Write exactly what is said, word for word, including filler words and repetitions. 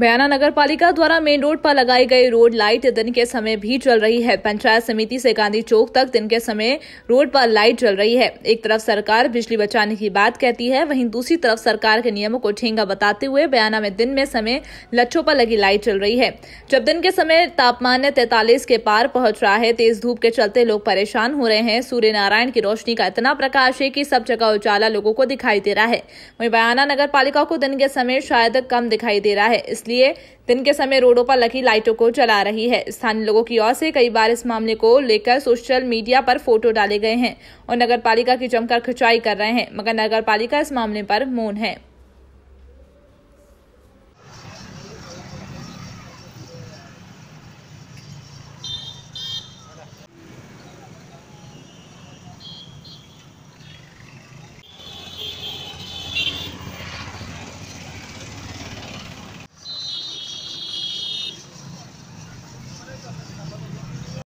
बयाना नगर पालिका द्वारा main road पर लगाई गई रोड लाइट दिन के समय भी जल रही है। पंचायत समिति से गांधी चौक तक दिन के समय रोड पर लाइट जल रही है। एक तरफ सरकार बिजली बचाने की बात कहती है, वहीं दूसरी तरफ सरकार के नियमों को ठेंगा बताते हुए बयाना में दिन में समय लच्छों पर लगी लाइट जल रही है। जब दिन के समय तापमान तैंतालीस के पार पहुंच रहा है, तेज धूप के चलते लोग परेशान हो रहे हैं। सूर्य नारायण की रोशनी का इतना प्रकाश है कि सब जगह उजाला लोगों को दिखाई दे रहा है। वहीं बयाना नगर पालिका को दिन के समय शायद कम दिखाई दे रहा है, लिए दिन के समय रोडों पर लगी लाइटों को जला रही है। स्थानीय लोगों की ओर से कई बार इस मामले को लेकर सोशल मीडिया पर फोटो डाले गए हैं और नगरपालिका की जमकर खिंचाई कर रहे हैं, मगर नगरपालिका इस मामले पर मौन है।